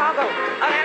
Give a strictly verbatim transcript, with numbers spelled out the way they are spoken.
Chicago.